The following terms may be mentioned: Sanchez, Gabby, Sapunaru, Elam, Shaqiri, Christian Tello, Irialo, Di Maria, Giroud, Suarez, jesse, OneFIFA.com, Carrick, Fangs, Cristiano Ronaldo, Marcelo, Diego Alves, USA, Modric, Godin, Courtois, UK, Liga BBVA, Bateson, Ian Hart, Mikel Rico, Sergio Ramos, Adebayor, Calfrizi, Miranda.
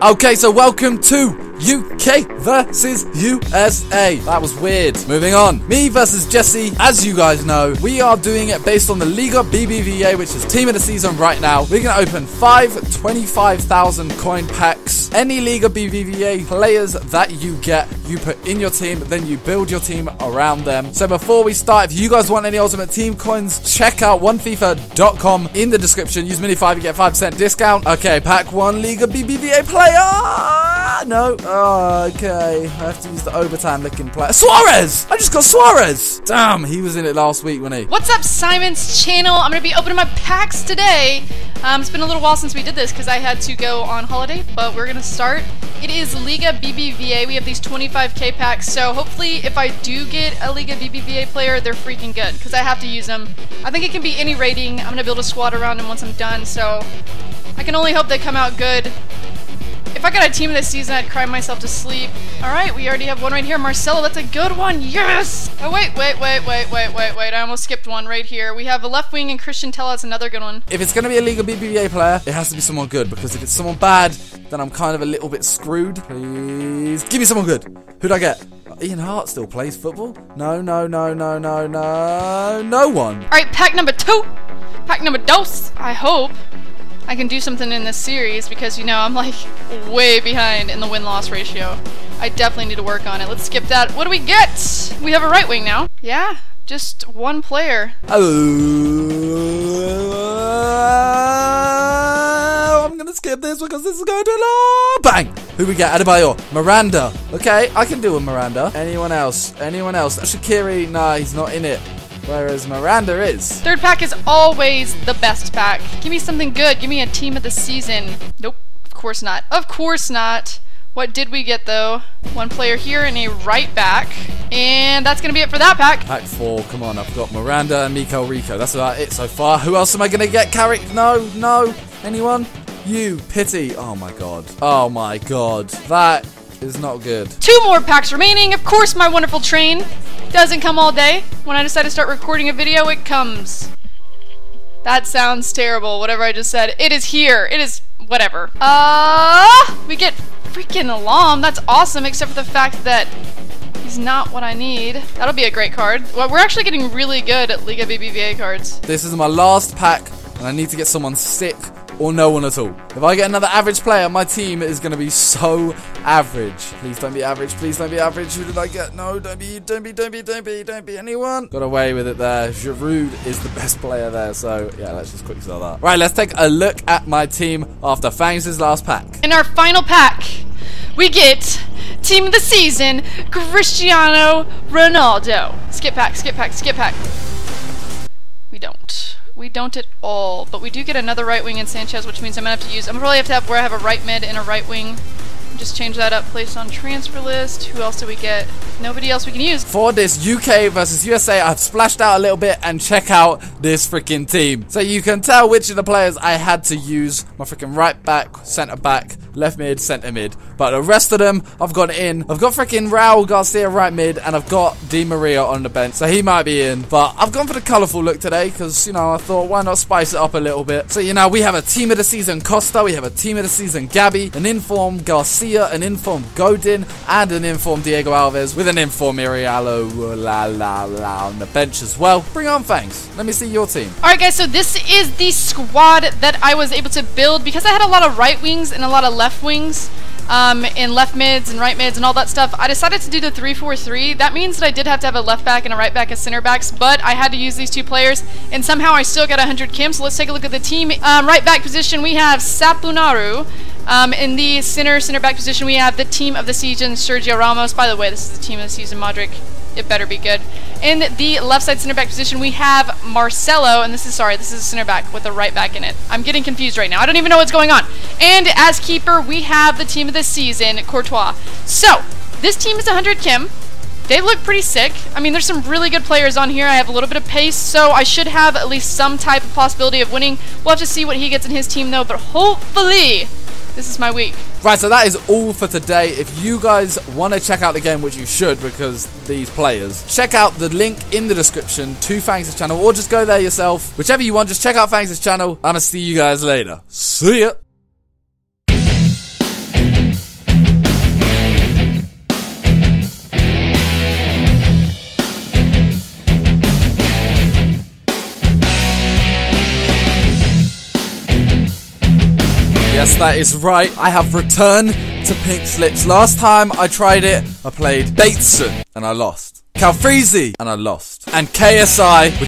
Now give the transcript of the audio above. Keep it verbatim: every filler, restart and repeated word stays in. Okay, so welcome to U K versus U S A. That was weird. Moving on. Me versus Jesse. As you guys know, we are doing it based on the Liga B B V A, which is team of the season right now. We're going to open five twenty-five thousand coin packs. Any Liga B B V A players that you get, you put in your team, then you build your team around them. So before we start, if you guys want any Ultimate Team coins, check out one FIFA dot com in the description. Use Mini five, you get five percent discount. Okay, pack one Liga B B V A player. No. Oh, okay. I have to use the overtime looking player. Suarez! I just got Suarez! Damn, he was in it last week, wasn't he? What's up, Simon's channel? I'm going to be opening my packs today. Um, it's been a little while since we did this because I had to go on holiday, but we're going to start. It is Liga B B V A. We have these twenty-five K packs, so hopefully if I do get a Liga B B V A player, they're freaking good because I have to use them. I think it can be any rating. I'm going to build a squad around them once I'm done, so I can only hope they come out good. If I got a team this season, I'd cry myself to sleep. All right, we already have one right here. Marcelo, that's a good one. Yes! Oh, wait, wait, wait, wait, wait, wait, wait. I almost skipped one right here. We have a left wing and Christian Tello. That's another good one. If it's going to be a Liga B B V A player, it has to be someone good, because if it's someone bad, then I'm kind of a little bit screwed. Please. Give me someone good. Who'd I get? Ian Hart still plays football? No, no, no, no, no, no. No one. All right, pack number two. Pack number dos, I hope. I can do something in this series because, you know, I'm like way behind in the win-loss ratio. I definitely need to work on it. Let's skip that. What do we get? We have a right wing now. Yeah, just one player. Oh, I'm going to skip this because this is going too long. Bang! Who we get? Adebayor. Miranda. Okay, I can do with Miranda. Anyone else? Anyone else? Shaqiri. Nah, he's not in it. Whereas Miranda is. Third pack is always the best pack. Give me something good. Give me a team of the season. Nope. Of course not. Of course not. What did we get, though? One player here and a right back. And that's going to be it for that pack. Pack four. Come on. I've got Miranda and Mikel Rico. That's about it so far. Who else am I going to get? Carrick? No. No. Anyone? You. Pity. Oh, my God. Oh, my God. That is not good. Two more packs remaining. Of course, my wonderful train doesn't come all day. When I decide to start recording a video, it comes. That sounds terrible, whatever I just said. It is here. It is whatever. Uh, we get freaking Elam. That's awesome, except for the fact that he's not what I need. That'll be a great card. Well, we're actually getting really good at Liga B B V A cards. This is my last pack, and I need to get someone sick or no one at all. If I get another average player, my team is going to be so average. Please don't be average. Please don't be average. Who did I get? No, don't be, don't be, don't be, don't be, don't be anyone. Got away with it there. Giroud is the best player there. So, yeah, let's just quick sell that. Right, let's take a look at my team after Fangs' last pack. In our final pack, we get team of the season, Cristiano Ronaldo. Skip pack, skip pack, skip pack. We don't. We don't at all, but we do get another right wing in Sanchez, which means I'm gonna have to use. I'm probably have to have where I have a right mid and a right wing. Just change that up. Place on transfer list. Who else do we get? Nobody else we can use. For this U K versus U S A, I've splashed out a little bit and check out this freaking team. So you can tell which of the players I had to use. My freaking right back, centre back, left mid, centre mid. But the rest of them, I've got in. I've got freaking Raul Garcia right mid, and I've got Di Maria on the bench. So he might be in. But I've gone for the colourful look today because, you know, I thought why not spice it up a little bit. So, you know, we have a team of the season Costa. We have a team of the season Gabby. An informed Garcia. An informed Godin and an informed Diego Alves with an informed Irialo la la la on the bench as well. Bring on Fangs. Let me see your team. Alright guys, so this is the squad that I was able to build because I had a lot of right wings and a lot of left wings. Um, in left mids and right mids and all that stuff, I decided to do the three four three. That means that I did have to have a left back and a right back as center backs, but I had to use these two players, and somehow I still got one hundred K. So let's take a look at the team. Um, right back position, we have Sapunaru. Um, in the center center back position, we have the team of the season, Sergio Ramos. By the way, this is the team of the season, Modric. It better be good. In the left side center back position, we have Marcelo, and this is, sorry, this is a center back with a right back in it. I'm getting confused right now. I don't even know what's going on. And as keeper, we have the team of the season, Courtois. So, this team is one hundred K. They look pretty sick. I mean, there's some really good players on here. I have a little bit of pace, so I should have at least some type of possibility of winning. We'll have to see what he gets in his team, though, but hopefully this is my week. Right, so that is all for today. If you guys want to check out the game, which you should because these players, check out the link in the description to Fangs' channel, or just go there yourself. Whichever you want, just check out Fangs' channel. I'm going to see you guys later. See ya. Yes, that is right. I have returned to pink slips. Last time I tried it, I played Bateson and I lost. Calfrizi and I lost. And K S I,